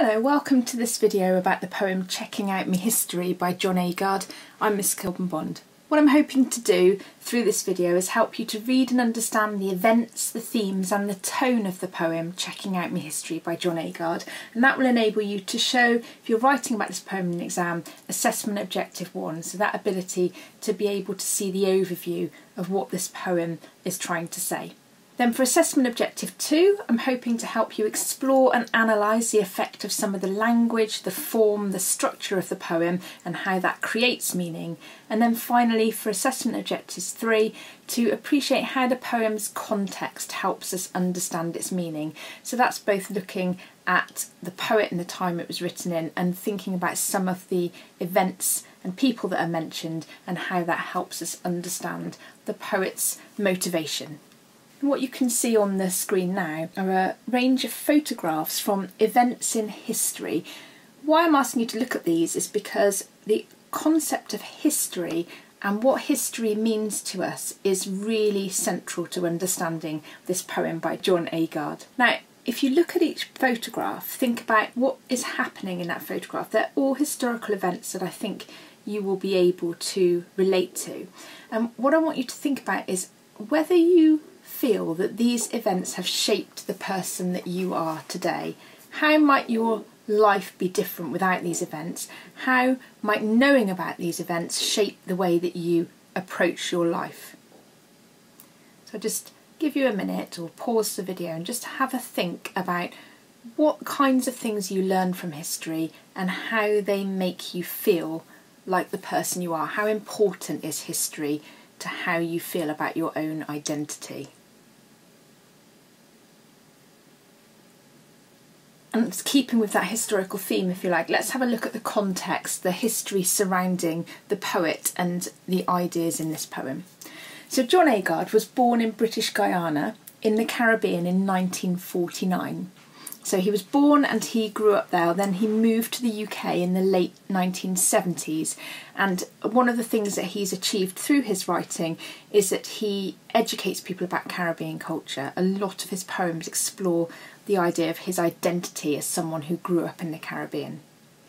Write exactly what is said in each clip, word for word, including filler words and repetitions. Hello, welcome to this video about the poem Checking Out Me History by John Agard. I'm Miss Kilburn Bond. What I'm hoping to do through this video is help you to read and understand the events, the themes and the tone of the poem Checking Out Me History by John Agard, and that will enable you to show, if you're writing about this poem in an exam, assessment objective one, so that ability to be able to see the overview of what this poem is trying to say. Then for assessment objective two, I'm hoping to help you explore and analyse the effect of some of the language, the form, the structure of the poem and how that creates meaning. And then finally for assessment objectives three, to appreciate how the poem's context helps us understand its meaning. So that's both looking at the poet and the time it was written in and thinking about some of the events and people that are mentioned and how that helps us understand the poet's motivation. What you can see on the screen now are a range of photographs from events in history. Why I'm asking you to look at these is because the concept of history and what history means to us is really central to understanding this poem by John Agard. Now, if you look at each photograph, think about what is happening in that photograph. They're all historical events that I think you will be able to relate to. And what I want you to think about is whether you feel that these events have shaped the person that you are today. How might your life be different without these events? How might knowing about these events shape the way that you approach your life? So just give you a minute or pause the video and just have a think about what kinds of things you learn from history and how they make you feel like the person you are. How important is history to how you feel about your own identity? And keeping with that historical theme, if you like, let's have a look at the context, the history surrounding the poet and the ideas in this poem. So John Agard was born in British Guyana in the Caribbean in nineteen forty-nine. So he was born and he grew up there, then he moved to the U K in the late nineteen seventies, and one of the things that he's achieved through his writing is that he educates people about Caribbean culture. A lot of his poems explore the idea of his identity as someone who grew up in the Caribbean.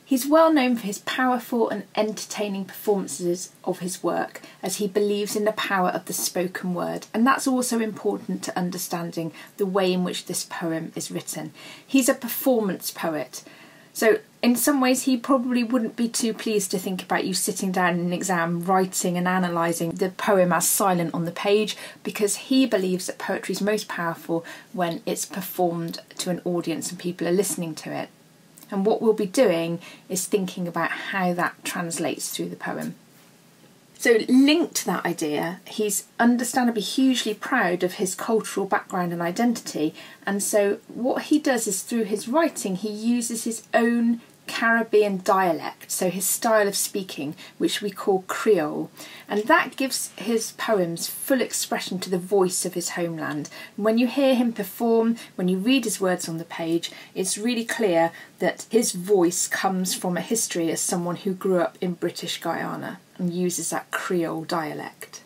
He's well known for his powerful and entertaining performances of his work, as he believes in the power of the spoken word, and that's also important to understanding the way in which this poem is written. He's a performance poet, so in some ways he probably wouldn't be too pleased to think about you sitting down in an exam writing and analysing the poem as silent on the page, because he believes that poetry is most powerful when it's performed to an audience and people are listening to it. And what we'll be doing is thinking about how that translates through the poem. So linked to that idea, he's understandably hugely proud of his cultural background and identity. And so what he does is through his writing, he uses his own Caribbean dialect, so his style of speaking, which we call Creole, and that gives his poems full expression to the voice of his homeland. And when you hear him perform, when you read his words on the page, it's really clear that his voice comes from a history as someone who grew up in British Guyana and uses that Creole dialect.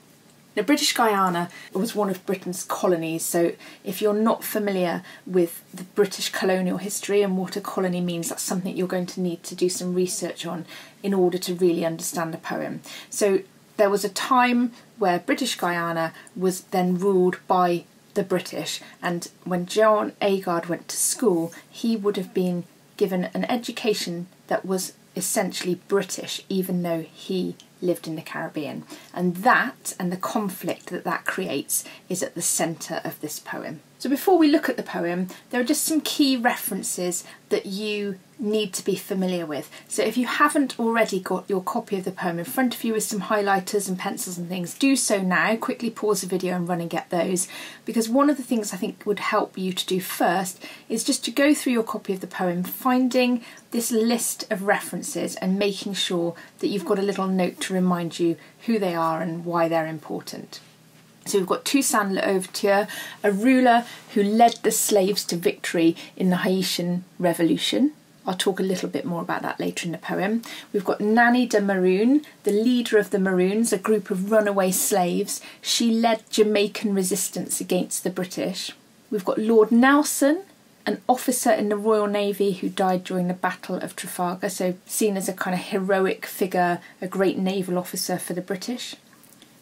Now, British Guyana was one of Britain's colonies, so if you're not familiar with the British colonial history and what a colony means, that's something you're going to need to do some research on in order to really understand the poem. So there was a time where British Guyana was then ruled by the British, and when John Agard went to school, he would have been given an education that was essentially British, even though he lived in the Caribbean. And that, and the conflict that that creates, is at the centre of this poem. So before we look at the poem, there are just some key references that you need to be familiar with. So if you haven't already got your copy of the poem in front of you with some highlighters and pencils and things, do so now. Quickly pause the video and run and get those, because one of the things I think would help you to do first is just to go through your copy of the poem, finding this list of references and making sure that you've got a little note to remind you who they are and why they're important. So we've got Toussaint Louverture, a ruler who led the slaves to victory in the Haitian Revolution. I'll talk a little bit more about that later in the poem. We've got Nanny the Maroon, the leader of the Maroons, a group of runaway slaves. She led Jamaican resistance against the British. We've got Lord Nelson, an officer in the Royal Navy who died during the Battle of Trafalgar, so seen as a kind of heroic figure, a great naval officer for the British.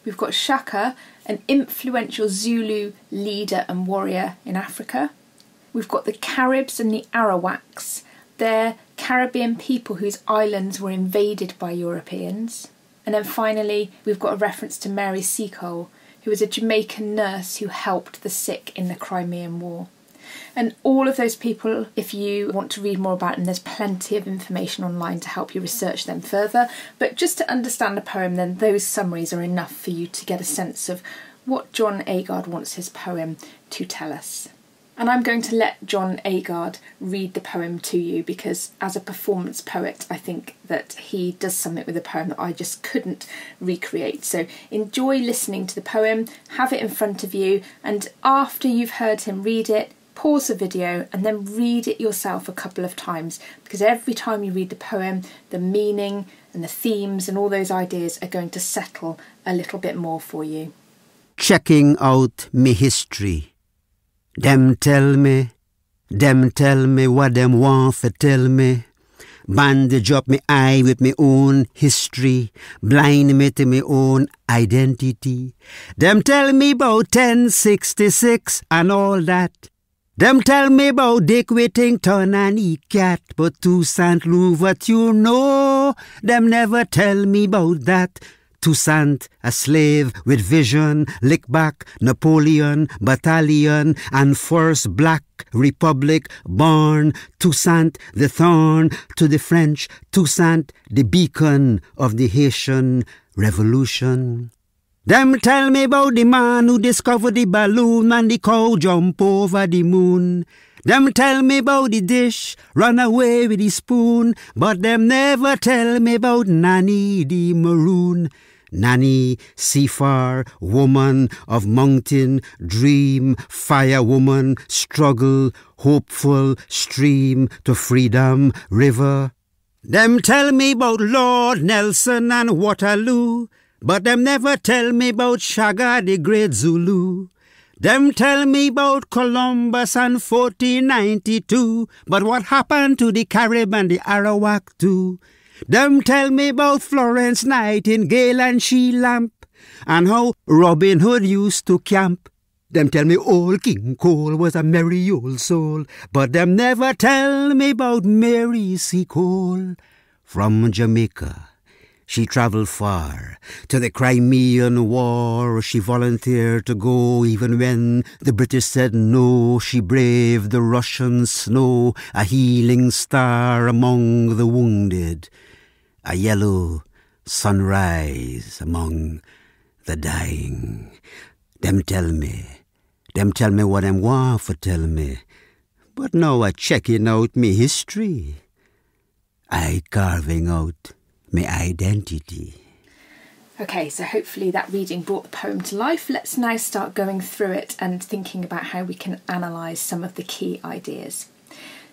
We've got Shaka, an influential Zulu leader and warrior in Africa. We've got the Caribs and the Arawaks. They're Caribbean people whose islands were invaded by Europeans. And then finally, we've got a reference to Mary Seacole, who was a Jamaican nurse who helped the sick in the Crimean War. And all of those people, if you want to read more about them, there's plenty of information online to help you research them further. But just to understand the poem, then those summaries are enough for you to get a sense of what John Agard wants his poem to tell us. And I'm going to let John Agard read the poem to you because as a performance poet, I think that he does something with a poem that I just couldn't recreate. So enjoy listening to the poem, have it in front of you, and after you've heard him read it, pause the video and then read it yourself a couple of times, because every time you read the poem, the meaning and the themes and all those ideas are going to settle a little bit more for you. Checking out me history. Dem tell me, dem tell me what dem want to tell me. Bandage up me eye with me own history, blind me to me own identity. Dem tell me about ten sixty-six and all that. Dem tell me about Dick Whittington and he cat, but Toussaint Louverture, no, dem never tell me about that. Toussaint, a slave with vision, lickback, Napoleon, battalion, and first black republic born. Toussaint, the thorn to the French. Toussaint, the beacon of the Haitian Revolution. Them tell me about the man who discovered the balloon and the cow jump over the moon. Them tell me about the dish, run away with the spoon, but them never tell me about Nanny the Maroon. Nanny, seafar, woman of mountain, dream, fire woman, struggle, hopeful, stream to freedom, river. Them tell me about Lord Nelson and Waterloo, but them never tell me about Shaka the great Zulu. Them tell me about Columbus and fourteen ninety-two, but what happened to the Carib and the Arawak too? Them tell me about Florence Nightingale and she lamp, and how Robin Hood used to camp. Them tell me old King Cole was a merry old soul, but them never tell me about Mary Seacole. From Jamaica, she travelled far. To the Crimean War she volunteered to go, even when the British said no. She braved the Russian snow, a healing star among the wounded, a yellow sunrise among the dying. Them tell me, them tell me what them want for tell me, but now I checking out me history, I carving out my identity. Okay, so hopefully that reading brought the poem to life. Let's now start going through it and thinking about how we can analyse some of the key ideas.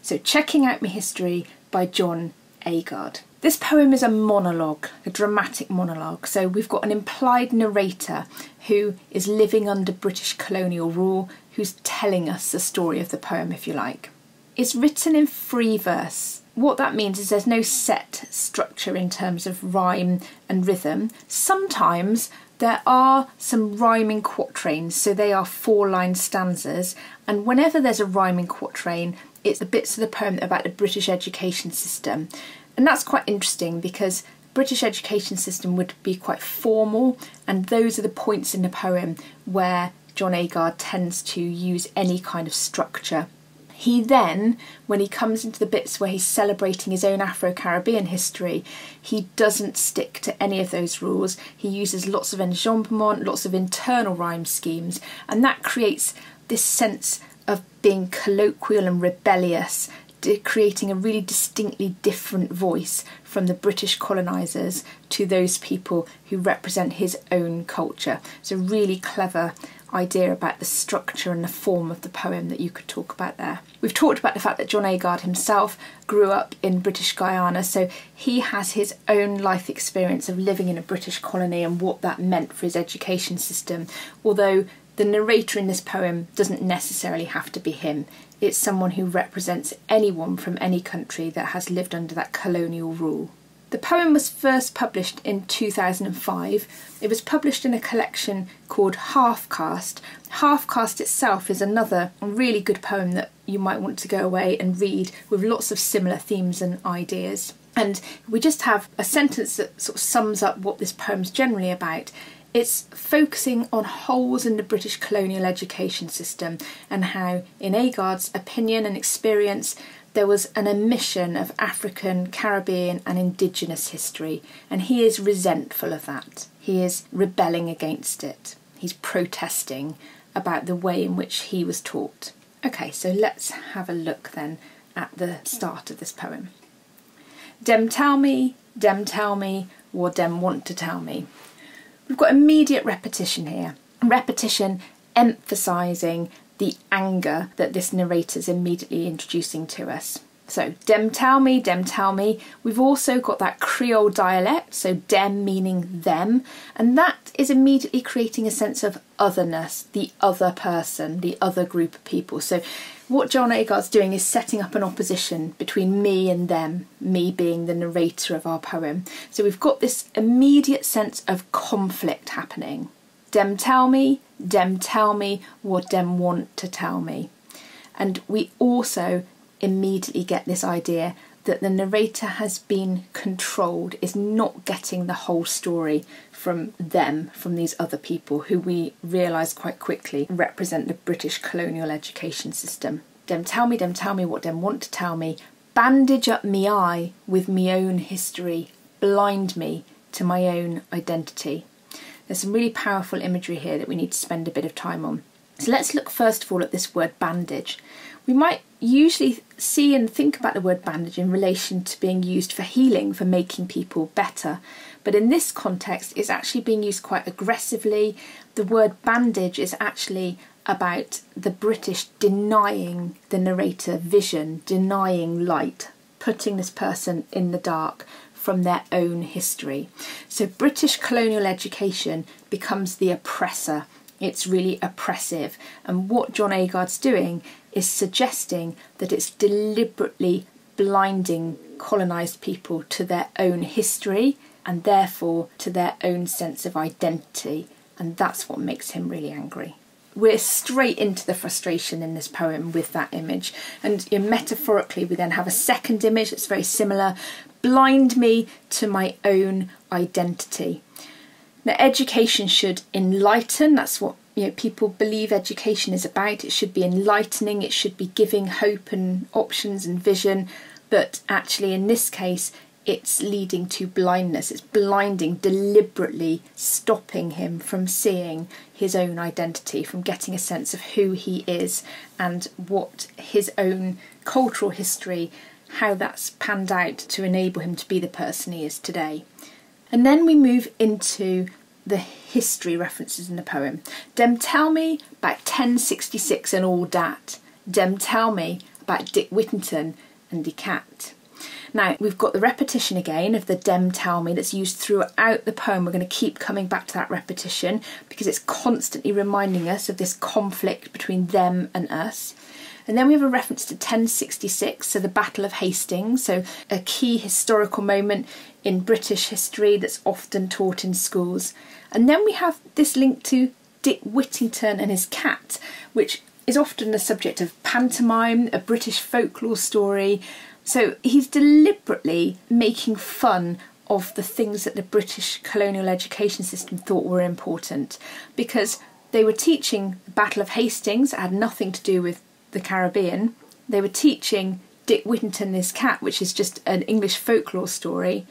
So, Checking Out Me History by John Agard. This poem is a monologue, a dramatic monologue. So we've got an implied narrator who is living under British colonial rule, who's telling us the story of the poem, if you like. It's written in free verse. What that means is there's no set structure in terms of rhyme and rhythm. Sometimes there are some rhyming quatrains, so they are four-line stanzas, and whenever there's a rhyming quatrain, it's the bits of the poem about the British education system. And that's quite interesting because the British education system would be quite formal, and those are the points in the poem where John Agard tends to use any kind of structure. He then, when he comes into the bits where he's celebrating his own Afro-Caribbean history, he doesn't stick to any of those rules. He uses lots of enjambment, lots of internal rhyme schemes, and that creates this sense of being colloquial and rebellious, creating a really distinctly different voice from the British colonisers to those people who represent his own culture. It's a really clever idea about the structure and the form of the poem that you could talk about there. We've talked about the fact that John Agard himself grew up in British Guyana, so he has his own life experience of living in a British colony and what that meant for his education system, although The narrator in this poem doesn't necessarily have to be him. It's someone who represents anyone from any country that has lived under that colonial rule. The poem was first published in two thousand five. It was published in a collection called Half-Caste. Half-Caste itself is another really good poem that you might want to go away and read, with lots of similar themes and ideas. And we just have a sentence that sort of sums up what this poem's generally about. It's focusing on holes in the British colonial education system and how, in Agard's opinion and experience, there was an omission of African, Caribbean and Indigenous history, and he is resentful of that. He is rebelling against it. He's protesting about the way in which he was taught. Okay, so let's have a look then at the start of this poem. Dem tell me, dem tell me, or dem want to tell me. We've got immediate repetition here. Repetition emphasising the anger that this narrator's immediately introducing to us. So, dem tell me, dem tell me. We've also got that Creole dialect, so dem meaning them, and that is immediately creating a sense of otherness, the other person, the other group of people. So what John Agard's doing is setting up an opposition between me and them, me being the narrator of our poem. So we've got this immediate sense of conflict happening. Dem tell me, dem tell me, or dem want to tell me. And we also immediately get this idea that the narrator has been controlled, is not getting the whole story from them, from these other people who we realise quite quickly represent the British colonial education system. Dem tell me, dem tell me, what dem want to tell me. Bandage up me eye with me own history, blind me to my own identity. There's some really powerful imagery here that we need to spend a bit of time on. So let's look first of all at this word bandage. We might usually see and think about the word bandage in relation to being used for healing, for making people better. But in this context, it's actually being used quite aggressively. The word bandage is actually about the British denying the narrator vision, denying light, putting this person in the dark from their own history. So British colonial education becomes the oppressor. It's really oppressive, and what John Agard's doing is suggesting that it's deliberately blinding colonised people to their own history and therefore to their own sense of identity, and that's what makes him really angry. We're straight into the frustration in this poem with that image, and metaphorically we then have a second image that's very similar, blind me to my own identity. Now, education should enlighten, that's what you know people believe education is about. It should be enlightening, it should be giving hope and options and vision, but actually in this case it's leading to blindness. It's blinding, deliberately stopping him from seeing his own identity, from getting a sense of who he is and what his own cultural history, how that's panned out to enable him to be the person he is today. And then we move into the history references in the poem. Dem tell me about ten sixty-six and all dat. Dem tell me about Dick Whittington and the cat. Now, we've got the repetition again of the dem tell me that's used throughout the poem. We're going to keep coming back to that repetition because it's constantly reminding us of this conflict between them and us. And then we have a reference to ten sixty-six, so the Battle of Hastings, so a key historical moment in British history that's often taught in schools. And then we have this link to Dick Whittington and his cat, which is often the subject of pantomime, a British folklore story. So he's deliberately making fun of the things that the British colonial education system thought were important, because they were teaching the Battle of Hastings, it had nothing to do with the Caribbean. They were teaching Dick Whittington and his cat, which is just an English folklore story,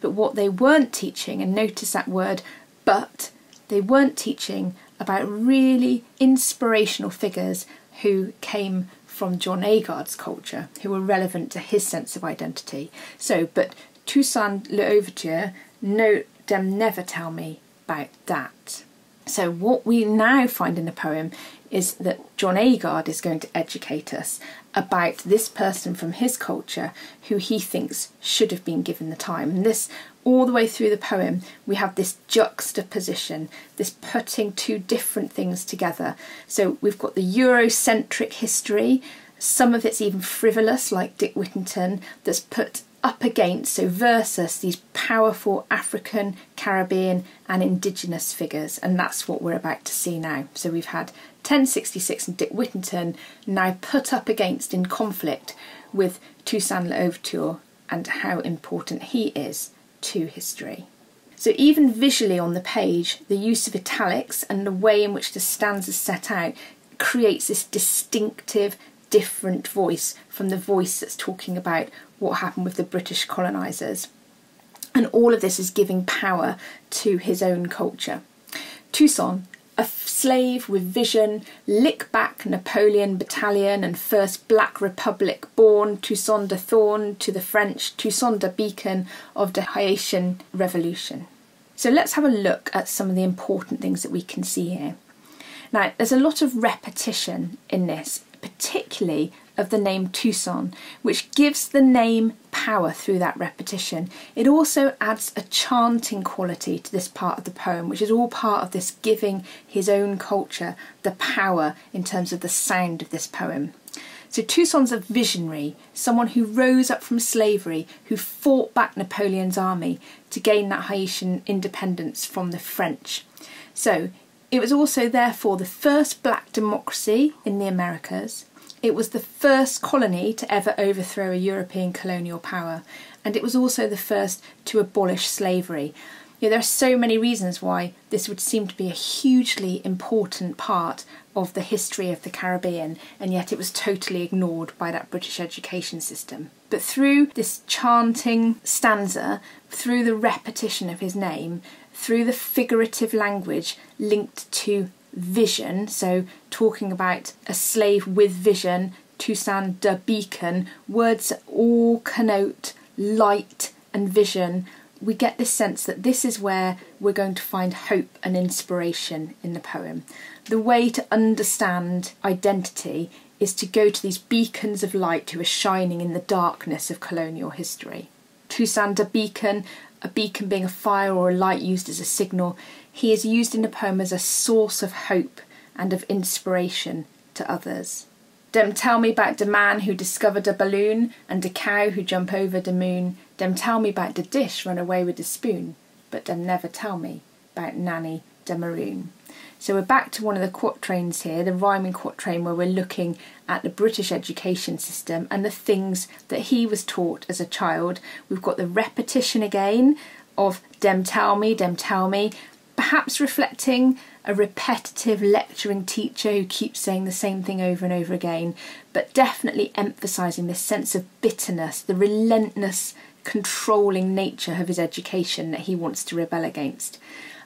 but what they weren't teaching, and notice that word but, they weren't teaching about really inspirational figures who came from John Agard's culture, who were relevant to his sense of identity. So, but Toussaint Louverture, no, dem never tell me about that. So what we now find in the poem is that John Agard is going to educate us about this person from his culture who he thinks should have been given the time. And this, all the way through the poem, we have this juxtaposition, this putting two different things together. So we've got the Eurocentric history, some of it's even frivolous, like Dick Whittington, that's put up against, so versus, these powerful African, Caribbean and indigenous figures, and that's what we're about to see now. So we've had ten sixty-six and Dick Whittington now put up against in conflict with Toussaint Louverture and how important he is to history. So even visually on the page, the use of italics and the way in which the stanza is set out creates this distinctive, different voice from the voice that's talking about what happened with the British colonisers. And all of this is giving power to his own culture. Toussaint, a slave with vision, lick back Napoleon battalion and first black republic born, Toussaint de Thorn to the French, Toussaint de Beacon of the Haitian Revolution. So let's have a look at some of the important things that we can see here. Now, there's a lot of repetition in this, particularly of the name Toussaint, which gives the name power through that repetition. It also adds a chanting quality to this part of the poem, which is all part of this giving his own culture the power in terms of the sound of this poem. So Toussaint's a visionary, someone who rose up from slavery, who fought back Napoleon's army to gain that Haitian independence from the French. So it was also therefore the first black democracy in the Americas. It was the first colony to ever overthrow a European colonial power, and it was also the first to abolish slavery. You know, there are so many reasons why this would seem to be a hugely important part of the history of the Caribbean, and yet it was totally ignored by that British education system. But through this chanting stanza, through the repetition of his name, through the figurative language linked to vision, so talking about a slave with vision, Toussaint de Beacon, words that all connote light and vision, we get this sense that this is where we're going to find hope and inspiration in the poem. The way to understand identity is to go to these beacons of light who are shining in the darkness of colonial history. Toussaint de Beacon, a beacon being a fire or a light used as a signal, he is used in the poem as a source of hope and of inspiration to others. Dem tell me about de man who discovered a balloon and de cow who jump over de moon. Dem tell me about de dish run away with de spoon, but dem never tell me about Nanny the Maroon. So we're back to one of the quatrains here, the rhyming quatrain, where we're looking at the British education system and the things that he was taught as a child. We've got the repetition again of dem tell me, dem tell me, perhaps reflecting a repetitive lecturing teacher who keeps saying the same thing over and over again, but definitely emphasising this sense of bitterness, the relentless, controlling nature of his education that he wants to rebel against.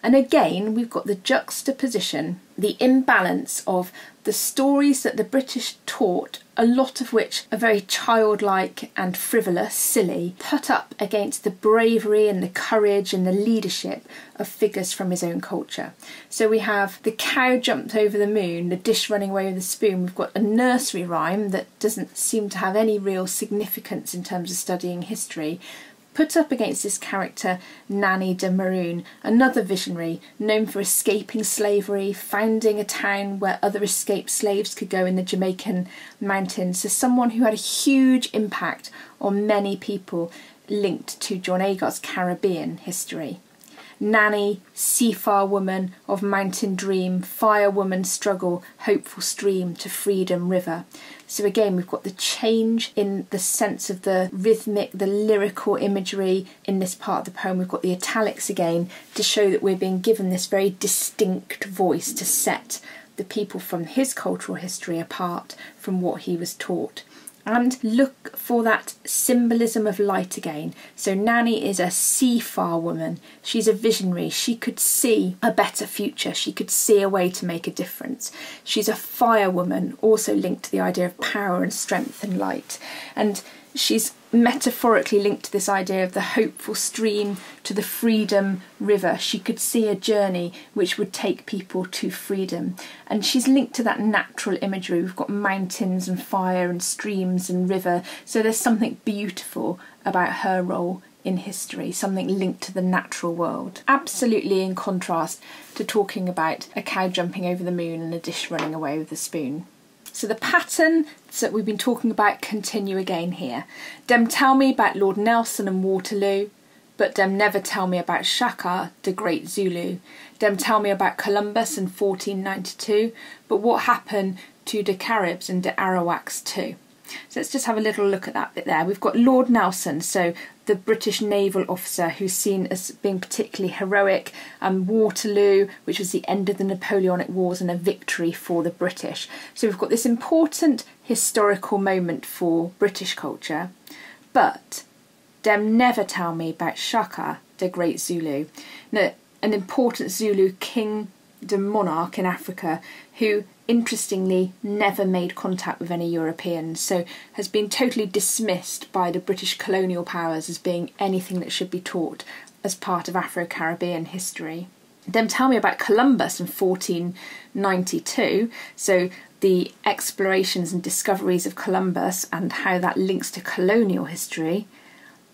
And again, we've got the juxtaposition, the imbalance of the stories that the British taught, a lot of which are very childlike and frivolous, silly, put up against the bravery and the courage and the leadership of figures from his own culture. So we have the cow jumped over the moon, the dish running away with the spoon. We've got a nursery rhyme that doesn't seem to have any real significance in terms of studying history, put up against this character, Nanny the Maroon, another visionary known for escaping slavery, founding a town where other escaped slaves could go in the Jamaican mountains. So someone who had a huge impact on many people linked to John Agard's Caribbean history. Nanny, seafar woman of mountain dream, fire woman struggle, hopeful stream to freedom river. So again, we've got the change in the sense of the rhythmic, the lyrical imagery in this part of the poem. We've got the italics again to show that we're being given this very distinct voice to set the people from his cultural history apart from what he was taught. And look for that symbolism of light again. So Nanny is a seafar woman. She's a visionary. She could see a better future. She could see a way to make a difference. She's a fire woman, also linked to the idea of power and strength and light. And she's metaphorically linked to this idea of the hopeful stream to the freedom river. She could see a journey which would take people to freedom, and she's linked to that natural imagery. We've got mountains and fire and streams and river, so there's something beautiful about her role in history, something linked to the natural world, absolutely in contrast to talking about a cow jumping over the moon and a dish running away with a spoon. So the pattern that we've been talking about continue again here. Dem tell me about Lord Nelson and Waterloo, but dem never tell me about Shaka, the great Zulu. Dem tell me about Columbus in fourteen ninety-two, but what happened to the Caribs and the Arawaks too? So let's just have a little look at that bit there. We've got Lord Nelson, so the British naval officer who's seen as being particularly heroic, and um, Waterloo, which was the end of the Napoleonic Wars and a victory for the British. So we've got this important historical moment for British culture, but dem never tell me about Shaka, the great Zulu. Now, an important Zulu king, the monarch in Africa, who interestingly never made contact with any Europeans, so has been totally dismissed by the British colonial powers as being anything that should be taught as part of Afro-Caribbean history. Dem tell me about Columbus in fourteen ninety-two, so the explorations and discoveries of Columbus and how that links to colonial history,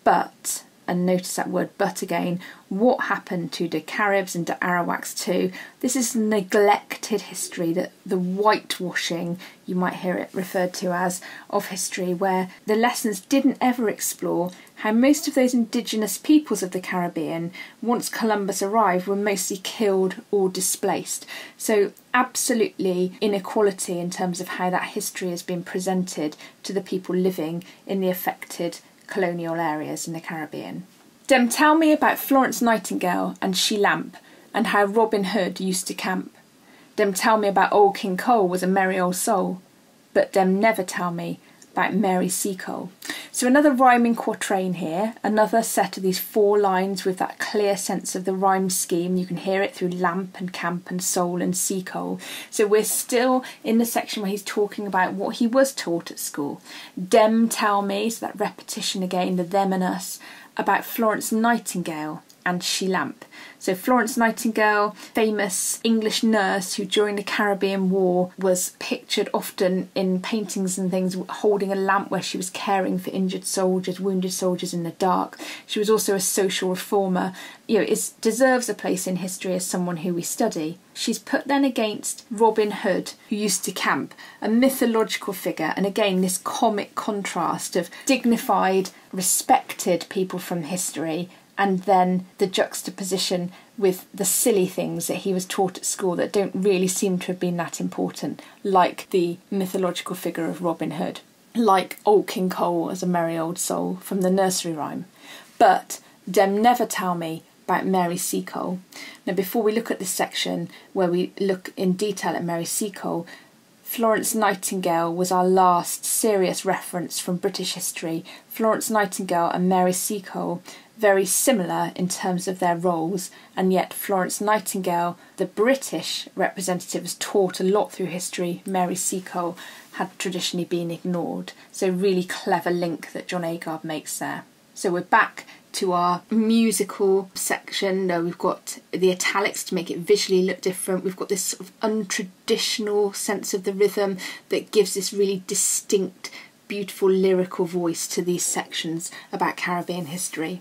but, and notice that word but again, what happened to the Caribs and the Arawaks too? This is neglected history, that the whitewashing, you might hear it referred to as, of history, where the lessons didn't ever explore how most of those indigenous peoples of the Caribbean, once Columbus arrived, were mostly killed or displaced. So absolutely inequality in terms of how that history has been presented to the people living in the affected colonial areas in the Caribbean. Dem tell me about Florence Nightingale and She Lamp and how Robin Hood used to camp. Dem tell me about Old King Cole was a merry old soul, but dem never tell me about Mary Seacole. So another rhyming quatrain here, another set of these four lines with that clear sense of the rhyme scheme. You can hear it through lamp and camp and soul and seacole. So we're still in the section where he's talking about what he was taught at school. Dem tell me, so that repetition again, the them and us, about Florence Nightingale and She Lamp. So Florence Nightingale, famous English nurse who during the Caribbean War was pictured often in paintings and things holding a lamp where she was caring for injured soldiers, wounded soldiers in the dark. She was also a social reformer. You know, it deserves a place in history as someone who we study. She's put then against Robin Hood, who used to camp, a mythological figure, and again this comic contrast of dignified, respected people from history, and then the juxtaposition with the silly things that he was taught at school that don't really seem to have been that important, like the mythological figure of Robin Hood, like Old King Cole as a merry old soul from the nursery rhyme. But dem never tell me about Mary Seacole. Now, before we look at this section where we look in detail at Mary Seacole, Florence Nightingale was our last serious reference from British history. Florence Nightingale and Mary Seacole, very similar in terms of their roles, and yet Florence Nightingale, the British representative, was taught a lot through history. Mary Seacole had traditionally been ignored. So really clever link that John Agard makes there. So we're back to our musical section. Now we've got the italics to make it visually look different. We've got this sort of untraditional sense of the rhythm that gives this really distinct, beautiful lyrical voice to these sections about Caribbean history.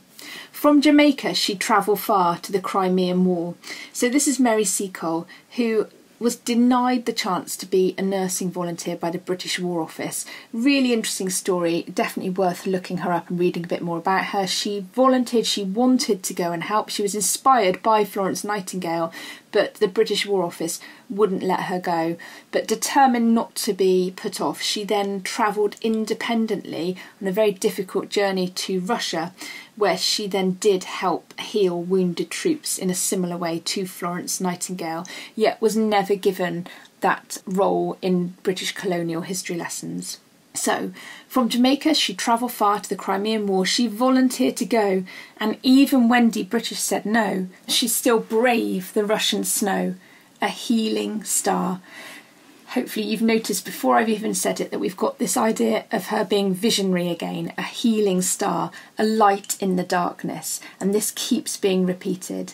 From Jamaica she travelled far to the Crimean War. So this is Mary Seacole, who was denied the chance to be a nursing volunteer by the British War Office. Really interesting story, definitely worth looking her up and reading a bit more about her. She volunteered, she wanted to go and help. She was inspired by Florence Nightingale, but the British War Office wouldn't let her go. But determined not to be put off, she then travelled independently on a very difficult journey to Russia, where she then did help heal wounded troops in a similar way to Florence Nightingale, yet was never given that role in British colonial history lessons. So, from Jamaica she travelled far to the Crimean War. She volunteered to go, and even when the British said no, she still braved the Russian snow, a healing star. hopefully you've noticed before I've even said it that we've got this idea of her being visionary again, a healing star, a light in the darkness, and this keeps being repeated.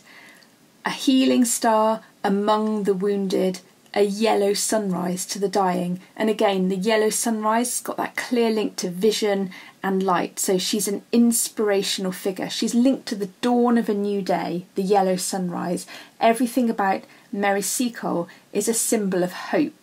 A healing star among the wounded, a yellow sunrise to the dying. And again, the yellow sunrise has got that clear link to vision and light, so she's an inspirational figure. She's linked to the dawn of a new day, the yellow sunrise. Everything about Mary Seacole is a symbol of hope.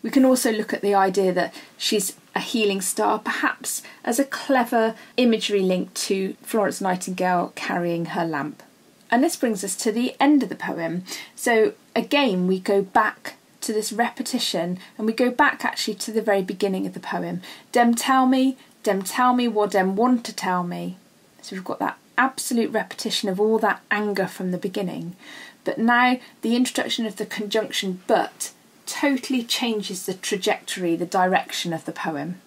We can also look at the idea that she's a healing star, perhaps as a clever imagery link to Florence Nightingale carrying her lamp. And this brings us to the end of the poem. So again, we go back to this repetition, and we go back actually to the very beginning of the poem. Dem tell me, dem tell me what dem want to tell me. So we've got that absolute repetition of all that anger from the beginning. But now the introduction of the conjunction but totally changes the trajectory, the direction of the poem.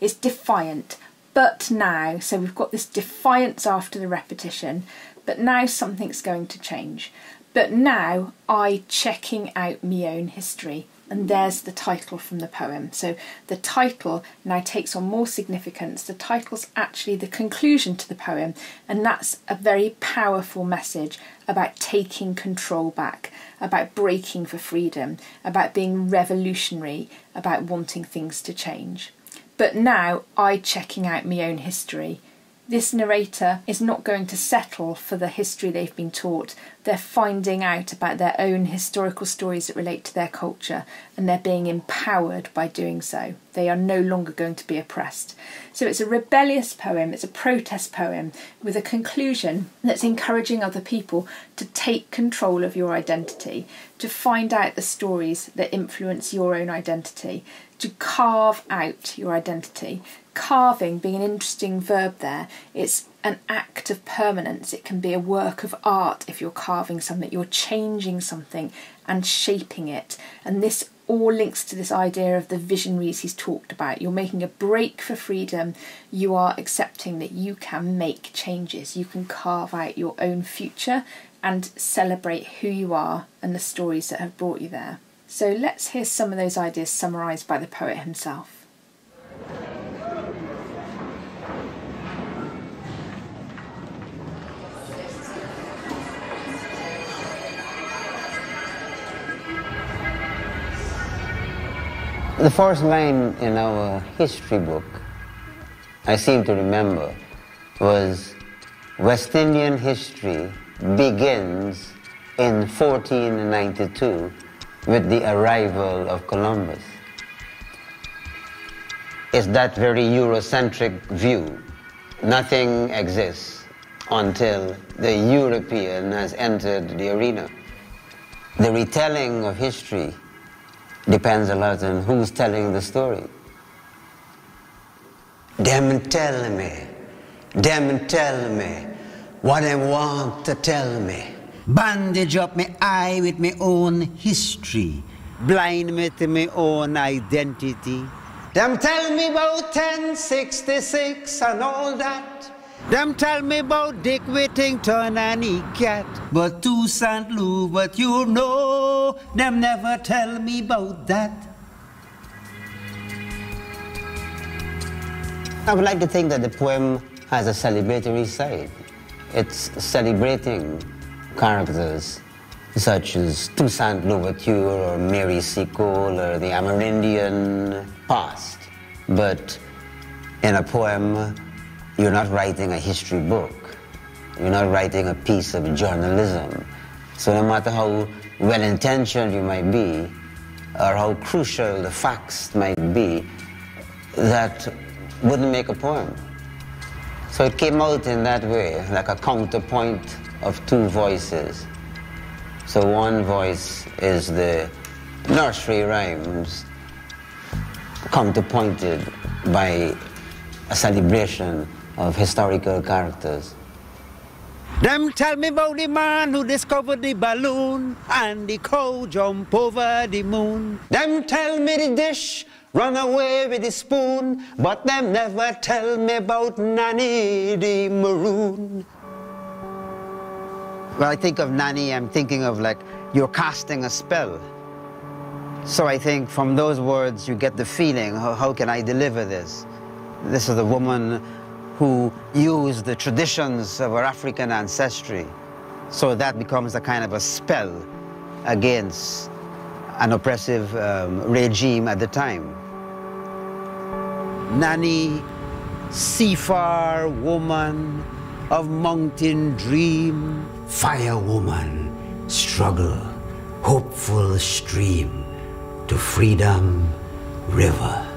It's defiant, but now. So we've got this defiance after the repetition, but now something's going to change. But now I checking out me own history. And there's the title from the poem. So the title now takes on more significance. The title's actually the conclusion to the poem. And that's a very powerful message about taking control back, about breaking for freedom, about being revolutionary, about wanting things to change. But now I checking out me own history. This narrator is not going to settle for the history they've been taught. They're finding out about their own historical stories that relate to their culture, and they're being empowered by doing so. They are no longer going to be oppressed. So it's a rebellious poem, it's a protest poem, with a conclusion that's encouraging other people to take control of your identity, to find out the stories that influence your own identity, to carve out your identity. Carving being an interesting verb there. It's an act of permanence. It can be a work of art if you're carving something. You're changing something and shaping it. And this all links to this idea of the visionaries he's talked about. You're making a break for freedom. You are accepting that you can make changes. You can carve out your own future and celebrate who you are and the stories that have brought you there. So let's hear some of those ideas summarised by the poet himself. The first line in our history book, I seem to remember, was West Indian history begins in fourteen ninety-two with the arrival of Columbus. It's that very Eurocentric view. Nothing exists until the European has entered the arena. The retelling of history depends a lot on who's telling the story. Dem tell me, dem tell me, what I want to tell me. Bandage up my eye with my own history. Blind me to my own identity. Dem tell me about ten sixty-six and all that. Dem tell me about Dick Whittington and he cat. But Toussaint Louverture, no, them never tell me about that. I would like to think that the poem has a celebratory side. It's celebrating characters such as Toussaint Louverture or Mary Seacole or the Amerindian past. But in a poem, you're not writing a history book. You're not writing a piece of journalism. So no matter how well-intentioned you might be, or how crucial the facts might be, that wouldn't make a poem. So it came out in that way, like a counterpoint of two voices. So one voice is the nursery rhymes, counterpointed by a celebration of historical characters. Them tell me about the man who discovered the balloon and the cow jump over the moon. Them tell me the dish run away with the spoon, but them never tell me about Nanny the Maroon. When I think of Nanny, I'm thinking of like, you're casting a spell. So I think from those words you get the feeling, how can I deliver this? This is a woman who used the traditions of her African ancestry. So that becomes a kind of a spell against an oppressive um, regime at the time. Nanny, seafar woman of mountain dream, fire woman, struggle, hopeful stream, to freedom river.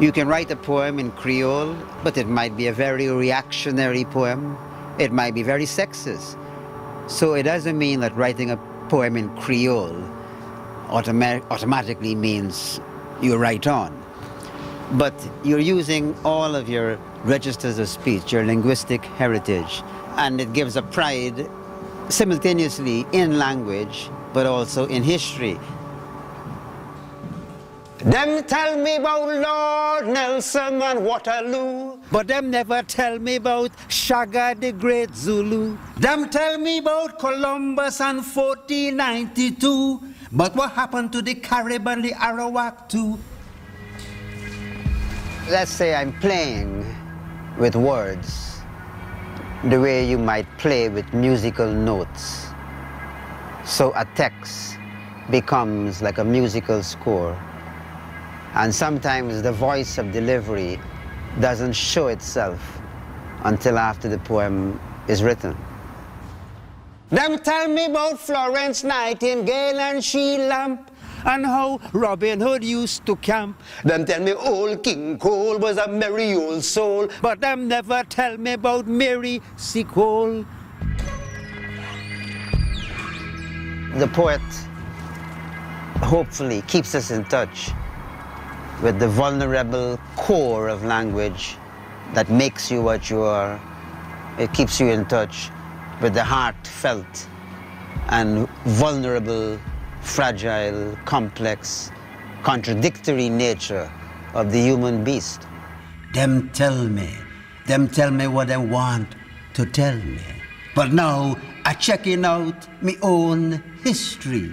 You can write a poem in Creole, but it might be a very reactionary poem. It might be very sexist. So it doesn't mean that writing a poem in Creole automa automatically means you write on. But you're using all of your registers of speech, your linguistic heritage, and it gives a pride simultaneously in language, but also in history. Them tell me about Lord Nelson and Waterloo, but them never tell me about Shaka the Great Zulu. Them tell me about Columbus and fourteen ninety-two, but what happened to the Carib and the Arawak too? Let's say I'm playing with words the way you might play with musical notes. So a text becomes like a musical score. And sometimes the voice of delivery doesn't show itself until after the poem is written. Them tell me about Florence Nightingale and she lamp, and how Robin Hood used to camp. Them tell me old King Cole was a merry old soul, but them never tell me about Mary Seacole. The poet hopefully keeps us in touch with the vulnerable core of language that makes you what you are. It keeps you in touch with the heartfelt and vulnerable, fragile, complex, contradictory nature of the human beast. Them tell me, them tell me what they want to tell me. But now I checking out me own history.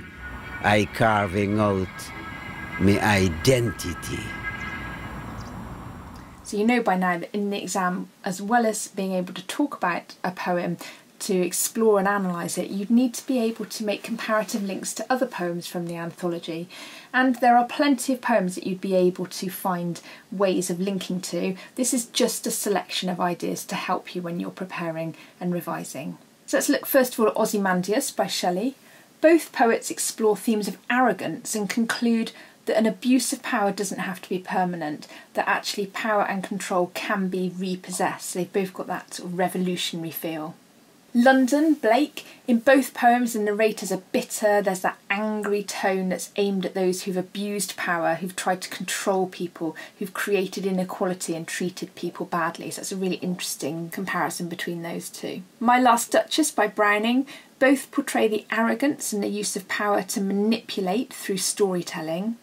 I carving out my identity. So you know by now that in the exam, as well as being able to talk about a poem, to explore and analyse it, you'd need to be able to make comparative links to other poems from the anthology. And there are plenty of poems that you'd be able to find ways of linking to. This is just a selection of ideas to help you when you're preparing and revising. So let's look first of all at Ozymandias by Shelley. Both poets explore themes of arrogance and conclude that an abuse of power doesn't have to be permanent, that actually power and control can be repossessed. So they've both got that sort of revolutionary feel. London, Blake. In both poems the narrators are bitter, there's that angry tone that's aimed at those who've abused power, who've tried to control people, who've created inequality and treated people badly. So that's a really interesting comparison between those two. My Last Duchess by Browning. Both portray the arrogance and the use of power to manipulate through storytelling.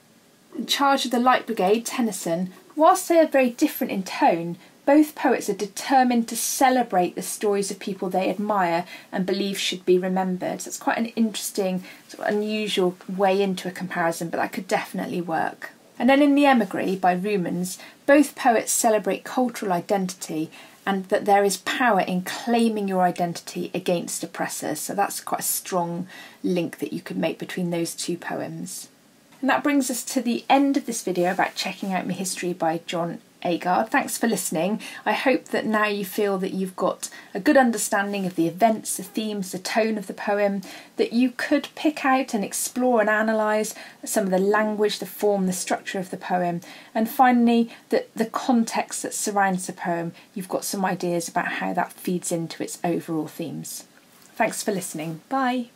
In Charge of the Light Brigade, Tennyson. Whilst they are very different in tone, both poets are determined to celebrate the stories of people they admire and believe should be remembered. So it's quite an interesting, sort of unusual way into a comparison, but that could definitely work. And then in The Emigree by Rumens, both poets celebrate cultural identity and that there is power in claiming your identity against oppressors. So that's quite a strong link that you could make between those two poems. And that brings us to the end of this video about Checking Out Me History by John Agard. Thanks for listening. I hope that now you feel that you've got a good understanding of the events, the themes, the tone of the poem, that you could pick out and explore and analyse some of the language, the form, the structure of the poem, and finally that the context that surrounds the poem, you've got some ideas about how that feeds into its overall themes. Thanks for listening. Bye.